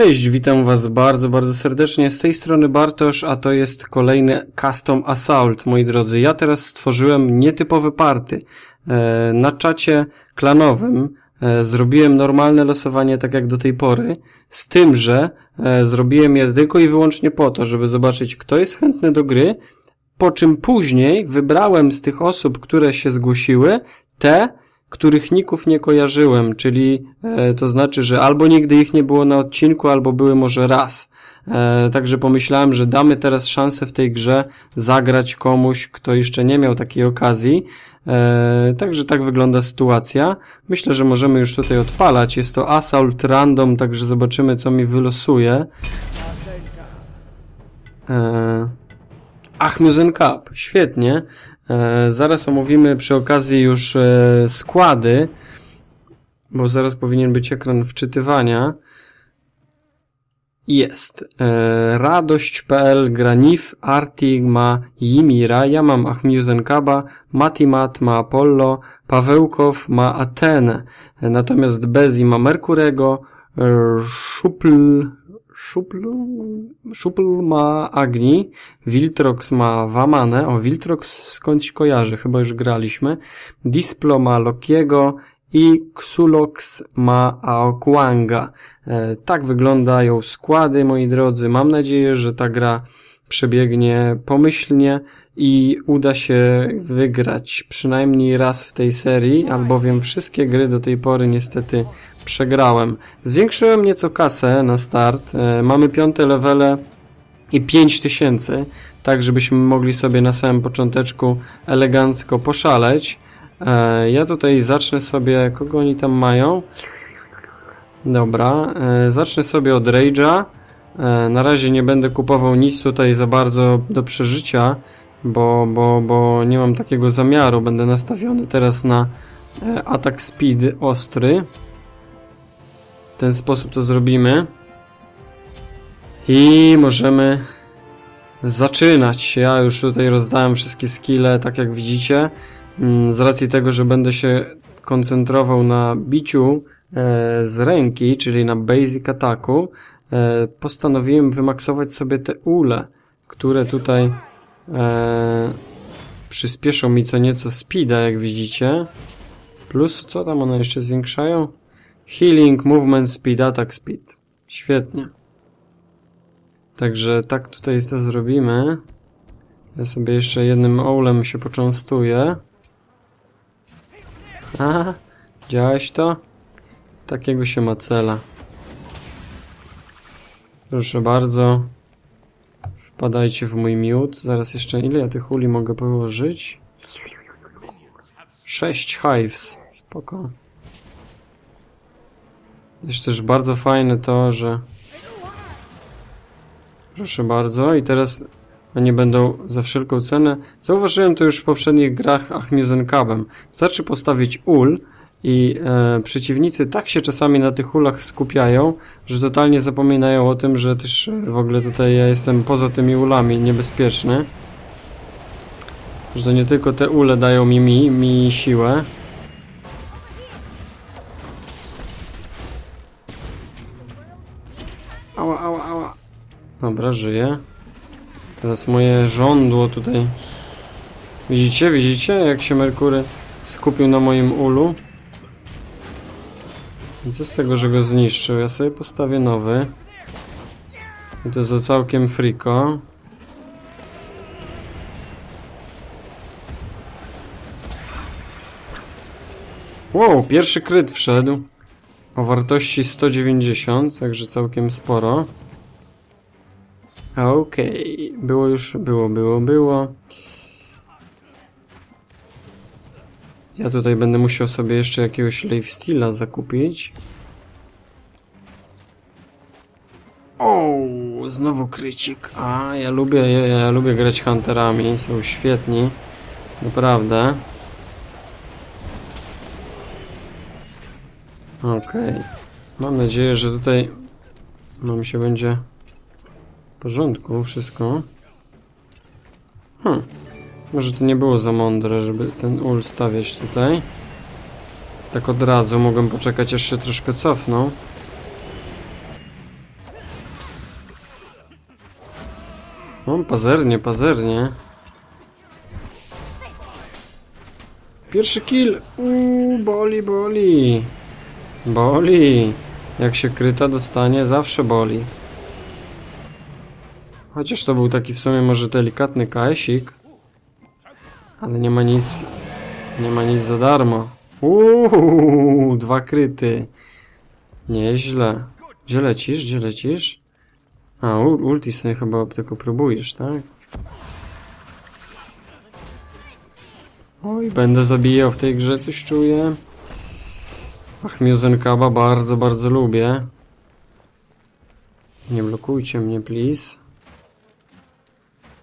Cześć, witam Was bardzo, bardzo serdecznie. Z tej strony Bartosz, a to jest kolejny Custom Assault. Moi drodzy, ja teraz stworzyłem nietypowe party. Na czacie klanowym zrobiłem normalne losowanie, tak jak do tej pory, z tym, że zrobiłem je tylko i wyłącznie po to, żeby zobaczyć, kto jest chętny do gry, po czym później wybrałem z tych osób, które się zgłosiły, te, których ników nie kojarzyłem, czyli to znaczy, że albo nigdy ich nie było na odcinku, albo były może raz. Także pomyślałem, że damy teraz szansę w tej grze zagrać komuś, kto jeszcze nie miał takiej okazji. Także tak wygląda sytuacja. Myślę, że możemy już tutaj odpalać. Jest to Assault Random, także zobaczymy, co mi wylosuje. Ah Muzen Cab, świetnie. Zaraz omówimy przy okazji już składy, bo zaraz powinien być ekran wczytywania. Jest. Radość.pl gra Nif, Artig ma Jimira, ja mam Ahmiuzen Caba, Matimat ma Apollo, Pawełkow ma Atenę, natomiast Bezi ma Merkurego, Szupl ma Agni, Wiltrox ma Wamane, o Wiltrox skądś kojarzy, chyba już graliśmy, Displo ma Lokiego i Xulox ma Aokwanga. Tak wyglądają składy, moi drodzy. Mam nadzieję, że ta gra przebiegnie pomyślnie i uda się wygrać przynajmniej raz w tej serii, albowiem wszystkie gry do tej pory niestety przegrałem. Zwiększyłem nieco kasę na start, mamy piąte levele i 5000, tak żebyśmy mogli sobie na samym począteczku elegancko poszaleć. Ja tutaj zacznę sobie, kogo oni tam mają? Dobra, zacznę sobie od Rage'a. Na razie nie będę kupował nic tutaj za bardzo do przeżycia, bo nie mam takiego zamiaru. Będę nastawiony teraz na atak speed ostry. W ten sposób to zrobimy. I możemy zaczynać. Ja już tutaj rozdałem wszystkie skille, tak jak widzicie. Z racji tego, że będę się koncentrował na biciu z ręki, czyli na basic ataku, postanowiłem wymaksować sobie te ule, które tutaj przyspieszą mi co nieco speeda, jak widzicie. Plus, co tam one jeszcze zwiększają? Healing, movement speed, attack speed. Świetnie. Także tak tutaj to zrobimy. Ja sobie jeszcze jednym oulem się począstuję. Aha, widziałeś to? Takiego się ma cela. Proszę bardzo. Wpadajcie w mój miód. Zaraz jeszcze ile ja tych uli mogę położyć? 6 hives. Spoko. Jest też bardzo fajne to, że... Proszę bardzo. I teraz oni będą za wszelką cenę... Zauważyłem to już w poprzednich grach Ah Muzen Cabem. Wystarczy postawić ul i przeciwnicy tak się czasami na tych ulach skupiają, że totalnie zapominają o tym, że też w ogóle tutaj ja jestem poza tymi ulami niebezpieczny. Że to nie tylko te ule dają mi siłę. Ała, ała, ała. Dobra, żyję. Teraz moje żądło tutaj. Widzicie, widzicie jak się Merkury skupił na moim ulu? Co z tego, że go zniszczył? Ja sobie postawię nowy. I to za całkiem friko. Wow, pierwszy kryt wszedł. O wartości 190, także całkiem sporo. Okej, było już, było. Ja tutaj będę musiał sobie jeszcze jakiegoś lifesteala zakupić. O, znowu krycik. A, ja lubię grać hunterami, są świetni. Naprawdę. Okej. Mam nadzieję, że tutaj nam się będzie w porządku wszystko. Może to nie było za mądre, żeby ten ul stawiać tutaj. Tak od razu mogłem poczekać, aż się troszkę cofnął. No, pazernie, pazernie. Pierwszy kill. Boli, boli. Boli. Jak się kryta dostanie, zawsze boli. Chociaż to był taki w sumie może delikatny KS-ik. Ale nie ma nic. Nie ma nic za darmo. Dwa kryty. Nieźle. Gdzie lecisz? Gdzie lecisz? A, ulti sobie chyba tylko próbujesz, tak? Oj, będę zabijał w tej grze, coś czuję. Ach, Muzen Caba bardzo, bardzo lubię. Nie blokujcie mnie, please.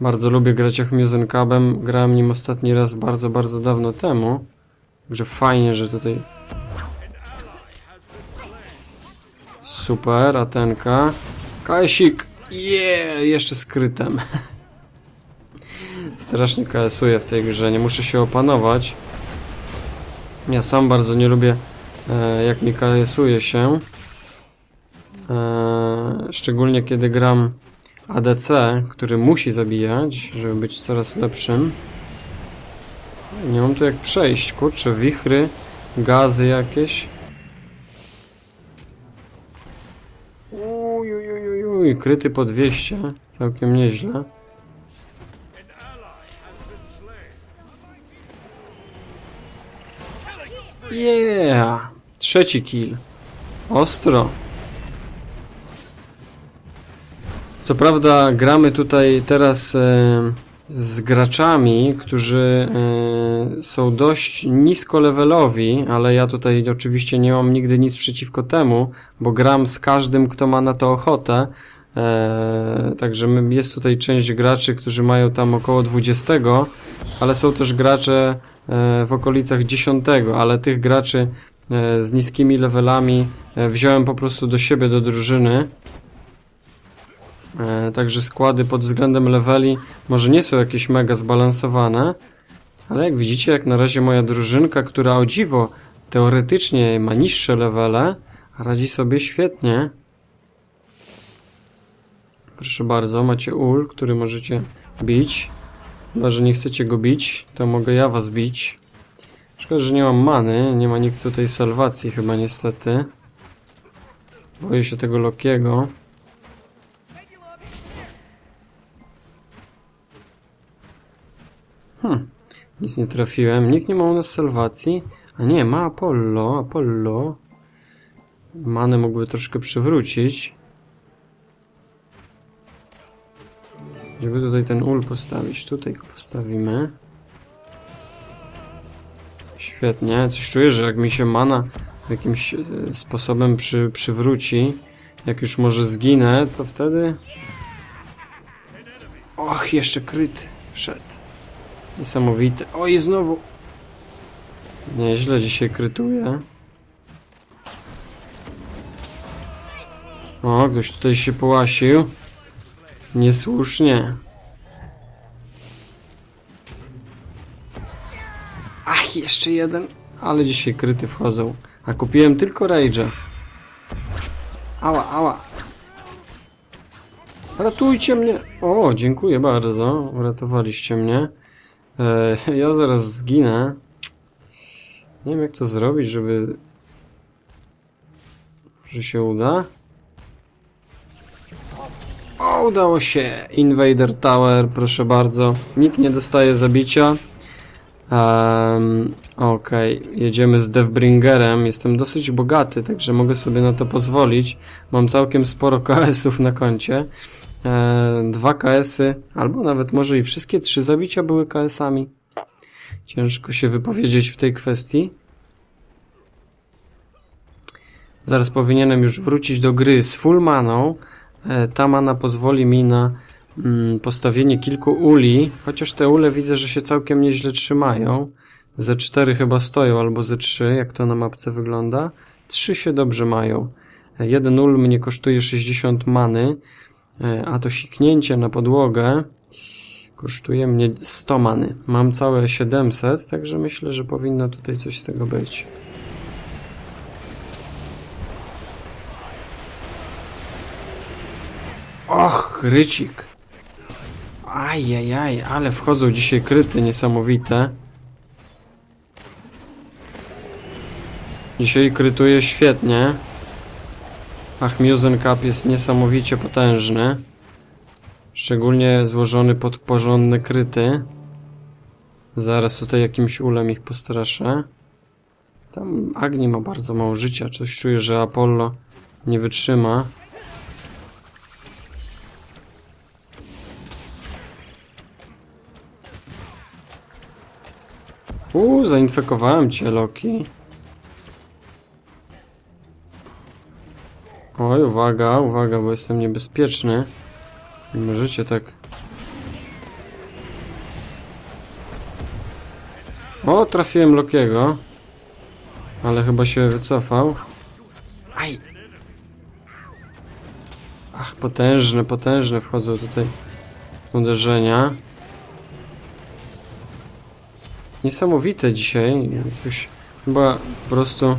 Bardzo lubię grać Ach Muzen Cabem. Grałem nim ostatni raz bardzo, bardzo dawno temu. Także fajnie, że tutaj... Super, Atenka. Kasik! Yeah! Jeszcze z krytem. Strasznie KS-uję w tej grze, nie muszę się opanować. Ja sam bardzo nie lubię, jak mi KS-uje się. Szczególnie kiedy gram ADC, który musi zabijać, żeby być coraz lepszym. Nie mam tu jak przejść, kurczę, wichry, gazy jakieś. Ujujujujuj, kryty po 200, całkiem nieźle. Yeah! Trzeci kill. Ostro. Co prawda gramy tutaj teraz z graczami, którzy są dość nisko levelowi, ale ja tutaj oczywiście nie mam nigdy nic przeciwko temu, bo gram z każdym, kto ma na to ochotę. Także jest tutaj część graczy, którzy mają tam około 20, ale są też gracze w okolicach 10, ale tych graczy z niskimi levelami wziąłem po prostu do siebie, do drużyny. Także składy pod względem leveli może nie są jakieś mega zbalansowane, ale jak widzicie, jak na razie moja drużynka, która o dziwo teoretycznie ma niższe levele, radzi sobie świetnie. Proszę bardzo, macie ul, który możecie bić. Chyba, że nie chcecie go bić, to mogę ja was bić. Szkoda, że nie mam many, nie ma nikt tutaj salwacji chyba niestety. Boję się tego Lokiego. Nic nie trafiłem, nikt nie ma u nas salwacji. A nie, ma Apollo, Apollo. Many mógłby troszkę przywrócić. Żeby tutaj ten ul postawić, tutaj go postawimy. Świetnie, coś czuję, że jak mi się mana jakimś sposobem przywróci, jak już może zginę, to wtedy... Och, jeszcze kryt wszedł. Niesamowite. O, i znowu! Nieźle dzisiaj krytuje. O, ktoś tutaj się połasił. Niesłusznie. Ach, jeszcze jeden. Ale dzisiaj kryty wchodzą. A kupiłem tylko Rage'a. Ała, ała. Ratujcie mnie. O, dziękuję bardzo. Uratowaliście mnie. Ja zaraz zginę. Nie wiem jak to zrobić, żeby... Może się uda? O, udało się! Invader Tower, proszę bardzo. Nikt nie dostaje zabicia. Okej, jedziemy z Deathbringerem. Jestem dosyć bogaty, także mogę sobie na to pozwolić. Mam całkiem sporo KS-ów na koncie. Dwa KS-y, albo nawet może i wszystkie trzy zabicia były KS-ami. Ciężko się wypowiedzieć w tej kwestii. Zaraz powinienem już wrócić do gry z full maną. Ta mana pozwoli mi na postawienie kilku uli, chociaż te ule widzę, że się całkiem nieźle trzymają. Ze 4 chyba stoją, albo ze 3, jak to na mapce wygląda. 3 się dobrze mają. Jeden ul mnie kosztuje 60 many, a to siknięcie na podłogę kosztuje mnie 100 many. Mam całe 700, także myślę, że powinno tutaj coś z tego być. Och, rycik. Ajajaj, ale wchodzą dzisiaj kryty niesamowite. Dzisiaj krytuje świetnie. Ah Muzen Cab jest niesamowicie potężny. Szczególnie złożony pod porządne kryty. Zaraz tutaj jakimś ulem ich postraszę. Tam Agni ma bardzo mało życia. Coś czuję, że Apollo nie wytrzyma. Zainfekowałem cię, Loki. Oj, uwaga, uwaga, bo jestem niebezpieczny. Nie możecie tak... O, trafiłem Lokiego. Ale chyba się wycofał. Aj! Ach, potężne, potężne wchodzą tutaj uderzenia. Niesamowite dzisiaj. Jakoś chyba po prostu...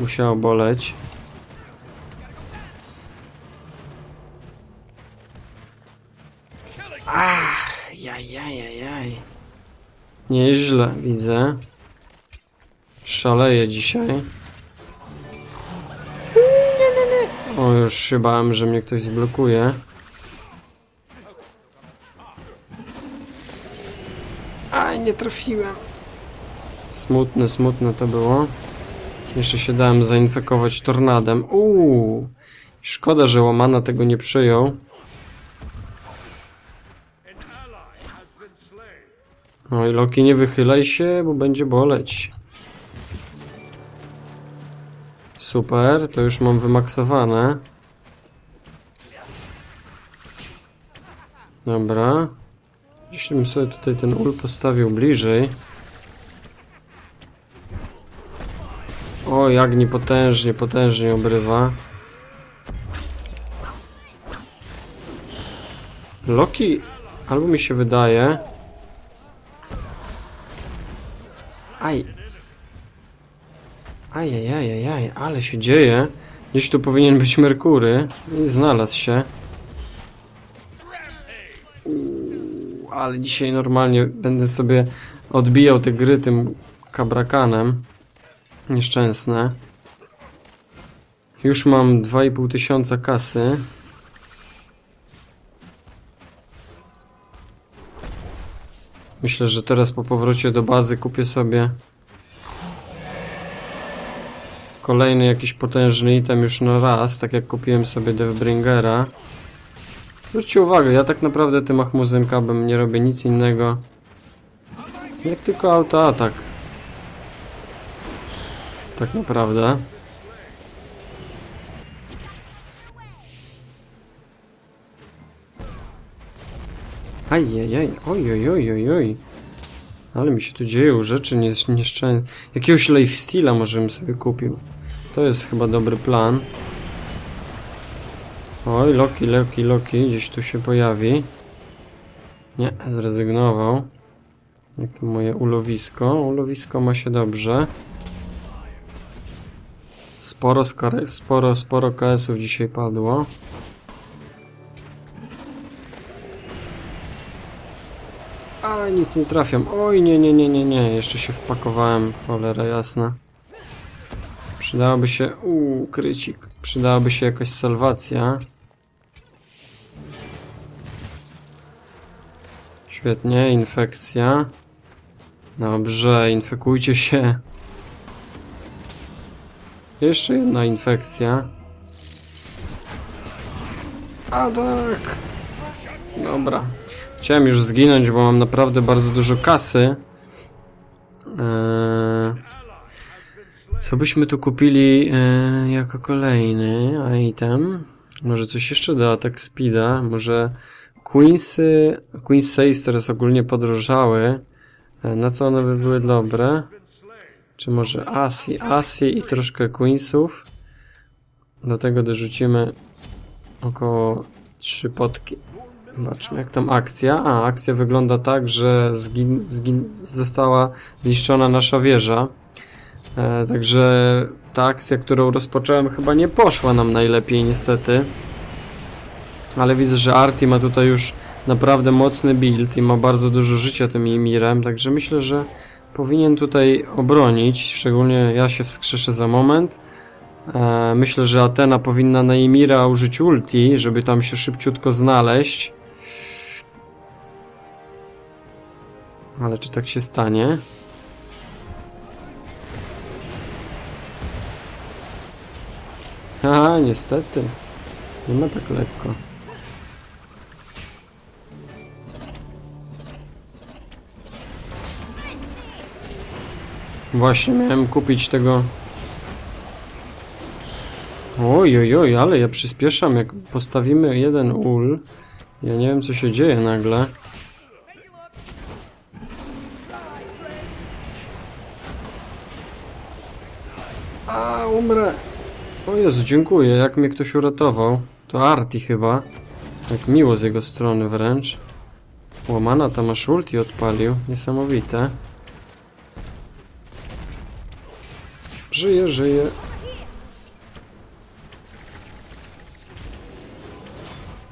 Musiało boleć. Ach, jajajajaj. Nieźle, widzę. Szaleję dzisiaj. O, już się bałem, że mnie ktoś zblokuje. Aj, nie trafiłem. Smutne, smutne to było. Jeszcze się dałem zainfekować tornadem. Szkoda, że Łamana tego nie przyjął. Oj, Loki, nie wychylaj się, bo będzie boleć. Super, to już mam wymaksowane. Dobra. Jeśli bym sobie tutaj ten ul postawił bliżej. Oj, Agni potężnie, potężnie obrywa. Loki, albo mi się wydaje. Aj. Ajajajajaj, ale się dzieje. Gdzieś tu powinien być Merkury. I znalazł się. Ale dzisiaj normalnie będę sobie odbijał te gry tym kabrakanem. Nieszczęsne. Już mam 2500 kasy. Myślę, że teraz po powrocie do bazy kupię sobie kolejny jakiś potężny item już na raz, tak jak kupiłem sobie Deathbringera. Zwróćcie uwagę, ja tak naprawdę tym Ah Muzen Cabem nie robię nic innego jak tylko autoatak. Tak naprawdę. Ajajaj, ojojojojoj. Ale mi się tu dzieją rzeczy nieszczęsne. Jakiegoś lifestyle'a może bym sobie kupił. To jest chyba dobry plan. Oj, Loki, Loki, Loki. Gdzieś tu się pojawi. Nie, zrezygnował. Jak to moje ulowisko? Ulowisko ma się dobrze. Sporo KS-ów dzisiaj padło. A nic nie trafiam. Oj, nie. Jeszcze się wpakowałem. Cholera jasna. Przydałaby się... krycik. Przydałaby się jakaś salwacja. Świetnie, infekcja. Dobrze, infekujcie się. Jeszcze jedna infekcja. A tak. Dobra. Chciałem już zginąć, bo mam naprawdę bardzo dużo kasy. Co byśmy tu kupili jako kolejny item? Może coś jeszcze do atak speeda? Może Queensy... Queens teraz ogólnie podrożały. Na co one by były dobre? Czy może Asi i troszkę Queensów. Do tego dorzucimy około 3 potki. Zobaczmy jak tam akcja. A, akcja wygląda tak, że została zniszczona nasza wieża. Także ta akcja, którą rozpocząłem, chyba nie poszła nam najlepiej niestety. Ale widzę, że Arti ma tutaj już naprawdę mocny build i ma bardzo dużo życia tym Ymirem, także myślę, że powinien tutaj obronić, szczególnie ja się wskrzeszę za moment. Myślę, że Atena powinna na Ymira użyć ulti, żeby tam się szybciutko znaleźć. Ale czy tak się stanie? Aha, niestety. Nie ma tak lekko. Właśnie miałem kupić tego... Ojojoj, ale ja przyspieszam, jak postawimy jeden ul. Ja nie wiem, co się dzieje nagle. A, umrę. O Jezu, dziękuję, jak mnie ktoś uratował. To Arti chyba. Tak miło z jego strony wręcz. Łamana tam aż ulti odpalił, niesamowite. Żyje, żyje.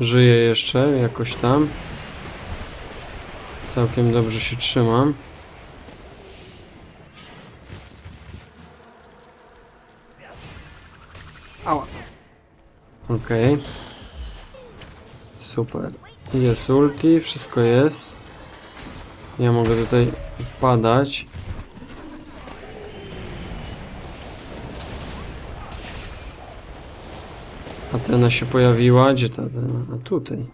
Żyję jeszcze, jakoś tam. Całkiem dobrze się trzymam. Ała. Okej. Super. Jest ulti, wszystko jest. Ja mogę tutaj wpadać. Atena się pojawiła. Gdzie ta Atena? A tutaj.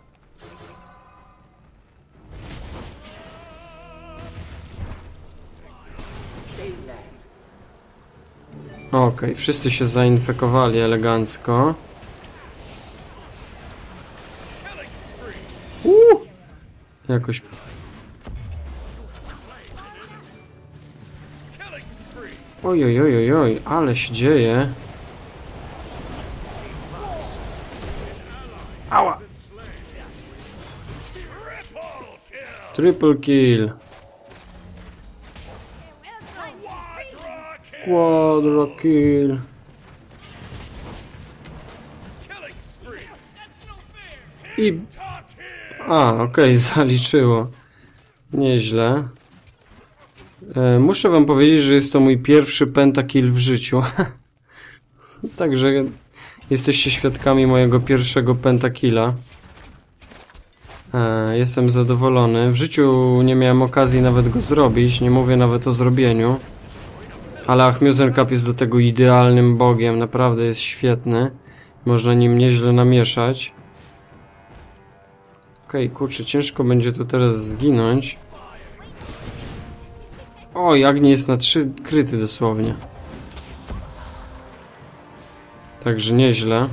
Okej, wszyscy się zainfekowali elegancko. Jakoś... Ojojojojoj, ale się dzieje. Ała! Triple kill. Quadra kill. I... A, okej, zaliczyło. Nieźle. Muszę wam powiedzieć, że jest to mój pierwszy pentakill w życiu. Także... Jesteście świadkami mojego pierwszego pentakilla. Jestem zadowolony. W życiu nie miałem okazji nawet go zrobić. Nie mówię nawet o zrobieniu. Ale Ah Muzen Cab jest do tego idealnym bogiem. Naprawdę jest świetny. Można nim nieźle namieszać. Okej, kurczę, ciężko będzie tu teraz zginąć. Oj, Agni jest na 3 kryty dosłownie. Także nieźle.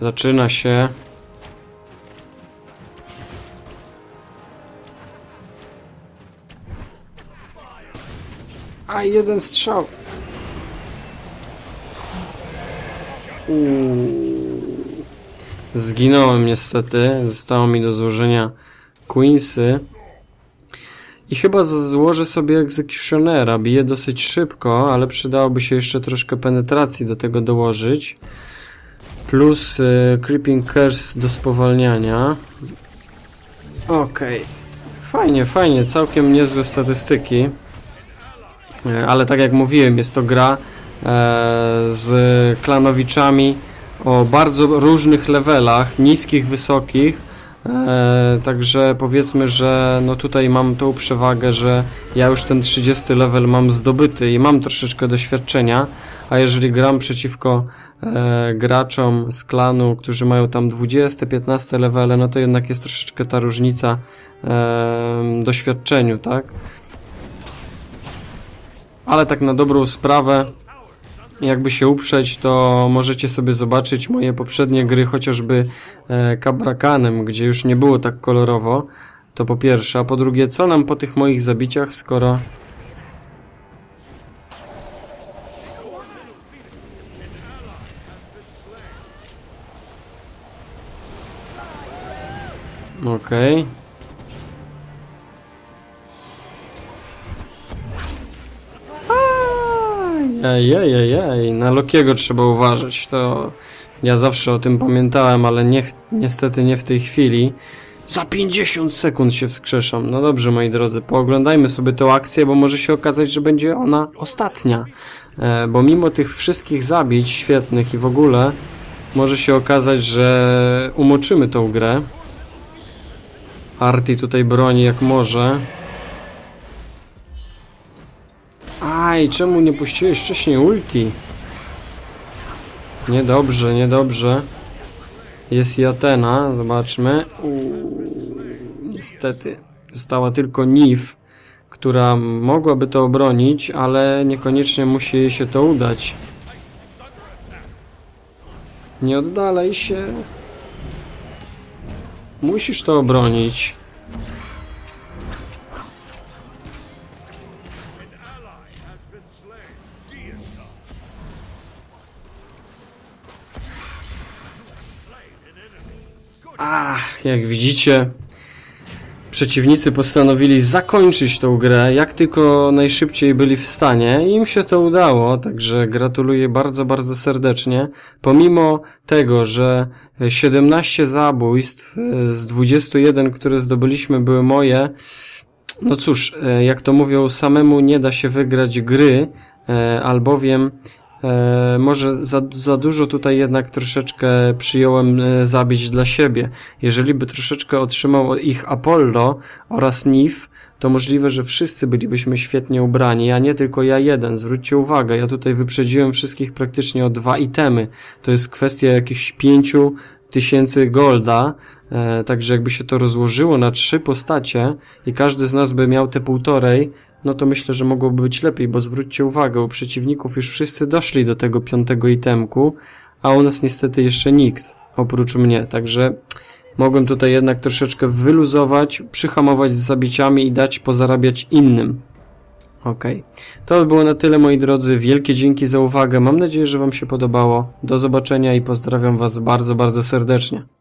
Zaczyna się. A, jeden strzał. Zginąłem niestety. Zostało mi do złożenia Queensy. I chyba złożę sobie Executionera. Bije dosyć szybko, ale przydałoby się jeszcze troszkę penetracji do tego dołożyć. Plus Creeping Curse do spowalniania. Okej. Fajnie, fajnie. Całkiem niezłe statystyki. Ale tak jak mówiłem, jest to gra z klanowiczami o bardzo różnych levelach. Niskich, wysokich. Także powiedzmy, że no tutaj mam tą przewagę, że ja już ten 30 level mam zdobyty i mam troszeczkę doświadczenia, a jeżeli gram przeciwko graczom z klanu, którzy mają tam 20-15 levele, no to jednak jest troszeczkę ta różnica w doświadczeniu, tak? Ale tak na dobrą sprawę, jakby się uprzeć, to możecie sobie zobaczyć moje poprzednie gry, chociażby Cabrakanem, gdzie już nie było tak kolorowo, to po pierwsze, a po drugie, co nam po tych moich zabiciach, skoro... Okej. Okay. Ej, na Lokiego trzeba uważać, to ja zawsze o tym pamiętałem, ale niestety nie w tej chwili. Za 50 sekund się wskrzeszam. No dobrze, moi drodzy, pooglądajmy sobie tą akcję, bo może się okazać, że będzie ona ostatnia. Bo mimo tych wszystkich zabić świetnych i w ogóle, może się okazać, że umoczymy tą grę. Arti tutaj broni jak może. Aj, czemu nie puściłeś wcześniej ulti? Niedobrze, niedobrze. Jest i Atena, zobaczmy. Niestety została tylko Nif, która mogłaby to obronić, ale niekoniecznie musi jej się to udać. Nie oddalaj się. Musisz to obronić. Ach, jak widzicie, przeciwnicy postanowili zakończyć tą grę, jak tylko najszybciej byli w stanie i im się to udało, także gratuluję bardzo, bardzo serdecznie. Pomimo tego, że 17 zabójstw z 21, które zdobyliśmy, były moje, no cóż, jak to mówią, samemu nie da się wygrać gry, albowiem może za dużo tutaj jednak troszeczkę przyjąłem zabić dla siebie. Jeżeli by troszeczkę otrzymał ich Apollo oraz Nif, to możliwe, że wszyscy bylibyśmy świetnie ubrani, a nie tylko ja jeden. Zwróćcie uwagę, ja tutaj wyprzedziłem wszystkich praktycznie o 2 itemy. To jest kwestia jakichś 5000 golda, także jakby się to rozłożyło na 3 postacie i każdy z nas by miał te 1,5, no to myślę, że mogłoby być lepiej, bo zwróćcie uwagę, u przeciwników już wszyscy doszli do tego 5 itemku, a u nas niestety jeszcze nikt, oprócz mnie, także mogłem tutaj jednak troszeczkę wyluzować, przyhamować z zabiciami i dać pozarabiać innym. Ok, to by było na tyle, moi drodzy, wielkie dzięki za uwagę, mam nadzieję, że Wam się podobało, do zobaczenia i pozdrawiam Was bardzo, bardzo serdecznie.